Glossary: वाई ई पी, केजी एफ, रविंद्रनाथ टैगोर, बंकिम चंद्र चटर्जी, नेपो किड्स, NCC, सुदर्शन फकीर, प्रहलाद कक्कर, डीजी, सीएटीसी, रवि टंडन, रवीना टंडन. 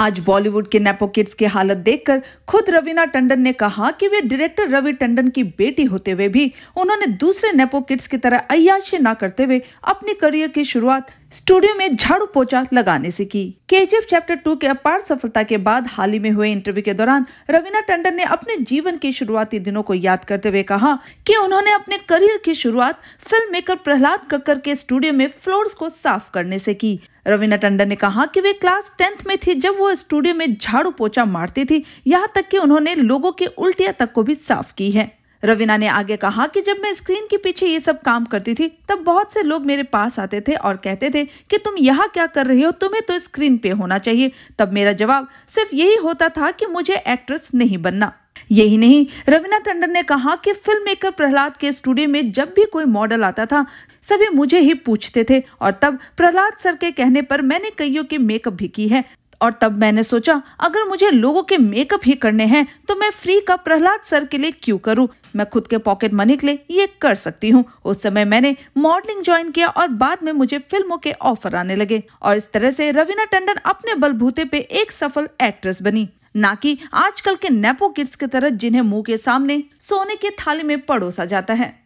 आज बॉलीवुड के नेपो किड्स की हालत देखकर खुद रवीना टंडन ने कहा कि वे डायरेक्टर रवि टंडन की बेटी होते हुए भी उन्होंने दूसरे नेपो किड्स की तरह अय्याशी ना करते हुए अपने करियर की शुरुआत स्टूडियो में झाड़ू पोछा लगाने से की। केजी एफ चैप्टर 2 के अपार सफलता के बाद हाल ही में हुए इंटरव्यू के दौरान रवीना टंडन ने अपने जीवन के शुरुआती दिनों को याद करते हुए कहा कि उन्होंने अपने करियर की शुरुआत फिल्म मेकर प्रहलाद कक्कर के स्टूडियो में फ्लोर्स को साफ करने से की। रवीना टंडन ने कहा कि वे क्लास 10th में थी जब वो स्टूडियो में झाड़ू पोछा मारती थी, यहाँ तक कि उन्होंने लोगों की उल्टियाँ तक को भी साफ की है। रवीना ने आगे कहा कि जब मैं स्क्रीन के पीछे ये सब काम करती थी तब बहुत से लोग मेरे पास आते थे और कहते थे कि तुम यहाँ क्या कर रही हो, तुम्हें तो स्क्रीन पे होना चाहिए। तब मेरा जवाब सिर्फ यही होता था कि मुझे एक्ट्रेस नहीं बनना। यही नहीं, रवीना टंडन ने कहा कि फिल्म मेकर प्रहलाद के स्टूडियो में जब भी कोई मॉडल आता था सभी मुझे ही पूछते थे और तब प्रहलाद सर के कहने पर मैंने कईयों की मेकअप भी की है और तब मैंने सोचा अगर मुझे लोगों के मेकअप ही करने हैं तो मैं फ्री का प्रहलाद सर के लिए क्यों करूं, मैं खुद के पॉकेट मनी के लिए ये कर सकती हूं। उस समय मैंने मॉडलिंग ज्वाइन किया और बाद में मुझे फिल्मों के ऑफर आने लगे और इस तरह से रवीना टंडन अपने बलबूते पे एक सफल एक्ट्रेस बनी, ना कि आजकल के नेपो किड्स की तरह जिन्हें मुंह के सामने सोने के थाली में परोसा जाता है।